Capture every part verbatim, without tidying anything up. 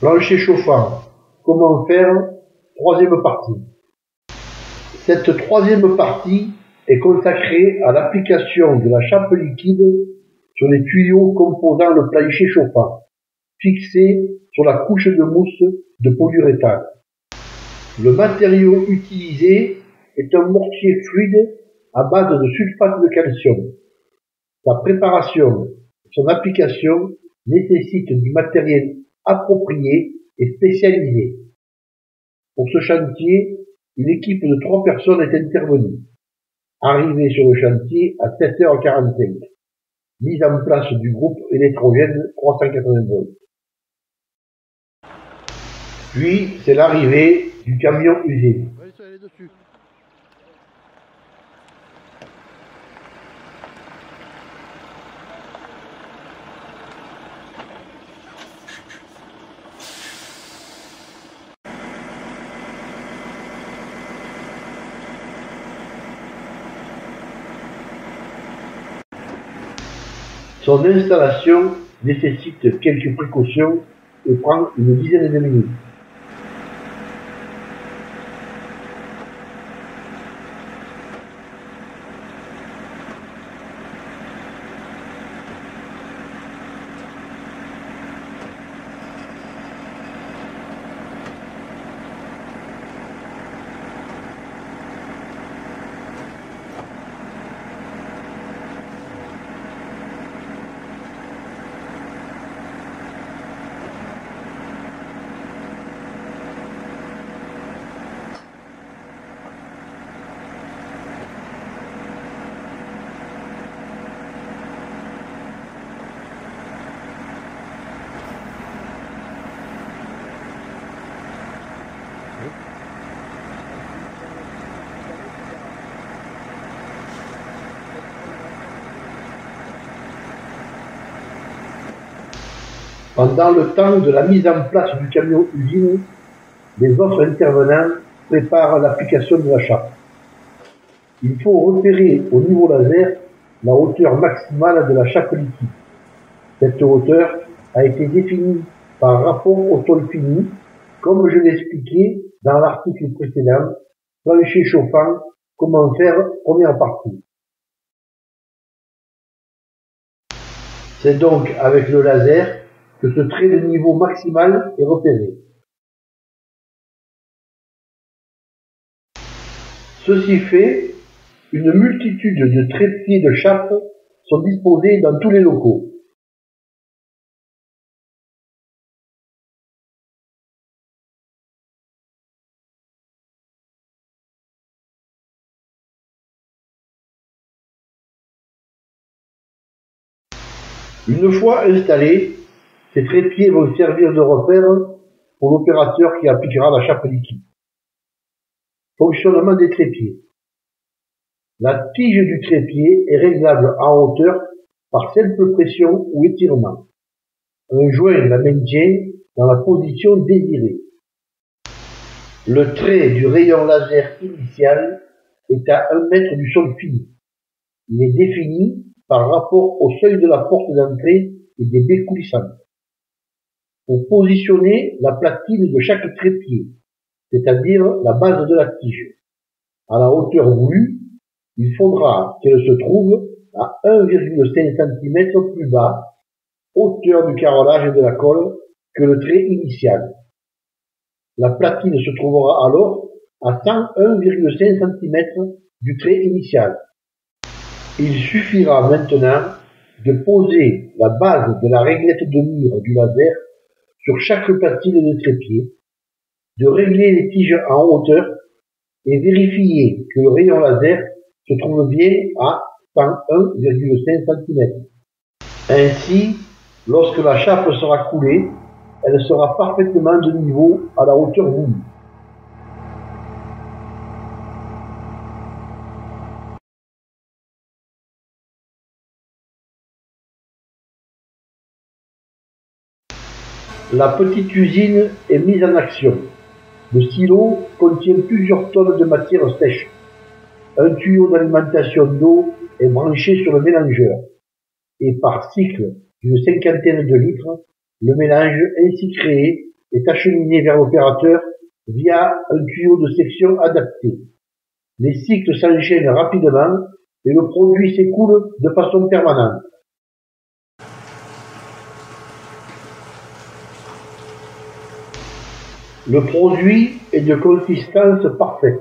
Plancher chauffant, comment faire, troisième partie. Cette troisième partie est consacrée à l'application de la chape liquide sur les tuyaux composant le plancher chauffant, fixés sur la couche de mousse de polyuréthane. Le matériau utilisé est un mortier fluide à base de sulfate de calcium. Sa préparation et son application nécessitent du matériel approprié et spécialisé. Pour ce chantier, une équipe de trois personnes est intervenue. Arrivée sur le chantier à sept heures quarante-cinq, mise en place du groupe électrogène trois cent quatre-vingts volts. Puis, c'est l'arrivée du camion usé. Son installation nécessite quelques précautions et prend une dizaine de minutes. Pendant le temps de la mise en place du camion usine, les autres intervenants préparent l'application de la chape. Il faut repérer au niveau laser la hauteur maximale de la chape liquide. Cette hauteur a été définie par rapport au sol fini, comme je l'expliquais dans l'article précédent, plancher chauffant, comment faire, première partie. C'est donc avec le laser que ce trait de niveau maximal est repéré. Ceci fait, une multitude de trépieds de chape sont disposés dans tous les locaux. Une fois installés, ces trépieds vont servir de repère pour l'opérateur qui appliquera la chape liquide. Fonctionnement des trépieds. La tige du trépied est réglable en hauteur par simple pression ou étirement. Un joint la maintient dans la position désirée. Le trait du rayon laser initial est à un mètre du sol fini. Il est défini par rapport au seuil de la porte d'entrée et des baies coulissantes. Pour positionner la platine de chaque trépied, c'est-à-dire la base de la tige, à la hauteur voulue, il faudra qu'elle se trouve à un virgule cinq centimètres plus bas, hauteur du carrelage et de la colle, que le trait initial. La platine se trouvera alors à cent un virgule cinq centimètres du trait initial. Il suffira maintenant de poser la base de la réglette de mire du laser sur chaque platine de trépied, de régler les tiges en hauteur et vérifier que le rayon laser se trouve bien à cent un virgule cinq centimètres. Ainsi, lorsque la chape sera coulée, elle sera parfaitement de niveau à la hauteur voulue. La petite usine est mise en action. Le silo contient plusieurs tonnes de matière sèche. Un tuyau d'alimentation d'eau est branché sur le mélangeur et par cycle d'une cinquantaine de litres, le mélange ainsi créé est acheminé vers l'opérateur via un tuyau de section adapté. Les cycles s'enchaînent rapidement et le produit s'écoule de façon permanente. Le produit est de consistance parfaite,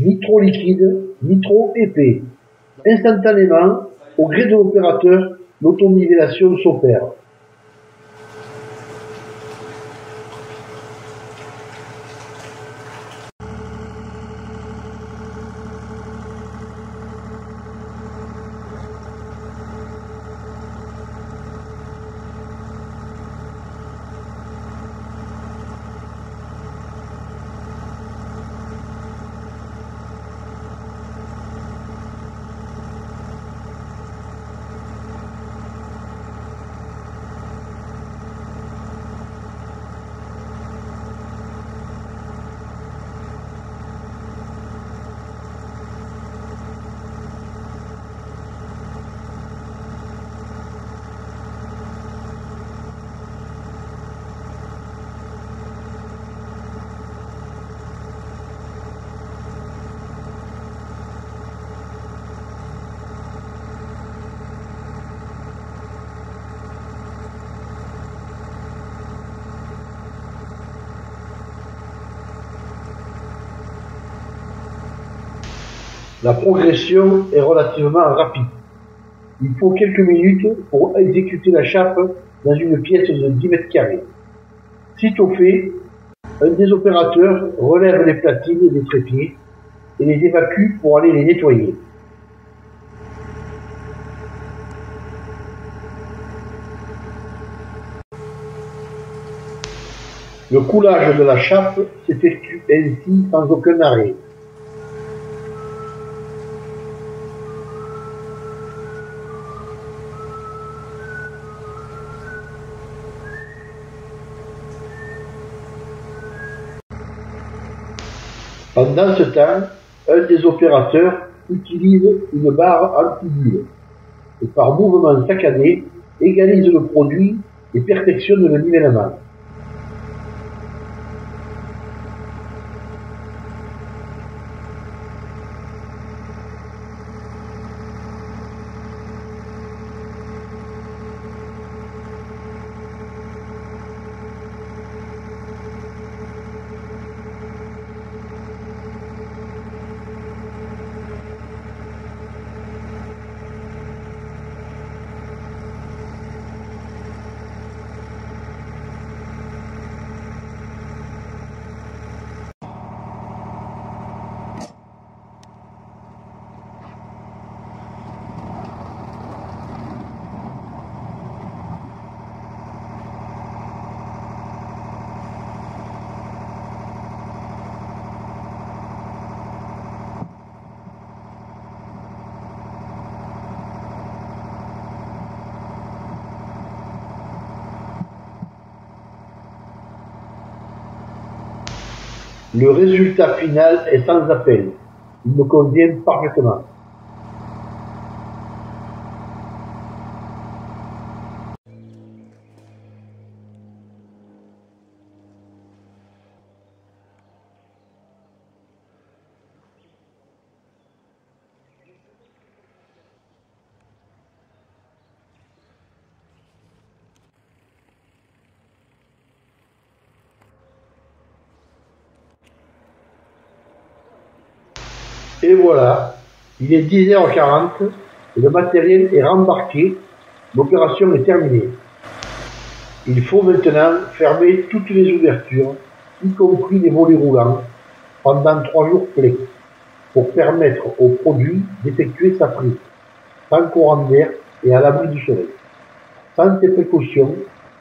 ni trop liquide, ni trop épais. Instantanément, au gré de l'opérateur, l'autonivellation s'opère. La progression est relativement rapide. Il faut quelques minutes pour exécuter la chape dans une pièce de dix mètres carrés. Sitôt fait, un des opérateurs relève les platines et les trépieds et les évacue pour aller les nettoyer. Le coulage de la chape s'effectue ainsi sans aucun arrêt. Pendant ce temps, un des opérateurs utilise une barre anti-bulle et par mouvement saccadé, égalise le produit et perfectionne le nivellement. Le résultat final est sans appel. Il me convient parfaitement. Et voilà, il est dix heures quarante et le matériel est rembarqué, l'opération est terminée. Il faut maintenant fermer toutes les ouvertures, y compris les volets roulants, pendant trois jours clés, pour permettre au produit d'effectuer sa prise, sans courant d'air et à l'abri du soleil. Sans ces précautions,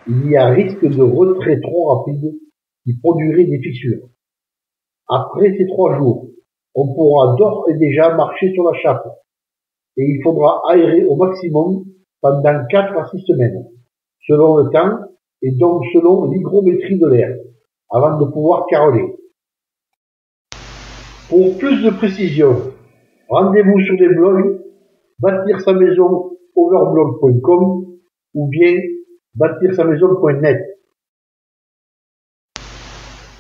il y a risque de retrait trop rapide qui produirait des fissures. Après ces trois jours, on pourra d'ores et déjà marcher sur la chape et il faudra aérer au maximum pendant quatre à six semaines, selon le temps et donc selon l'hygrométrie de l'air, avant de pouvoir caroler. Pour plus de précision, rendez-vous sur les blogs bâtir tiret sa maison over blog point com ou bien bâtir tiret sa maison point net.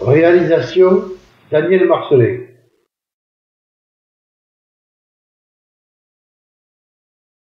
Réalisation Daniel Marcellet.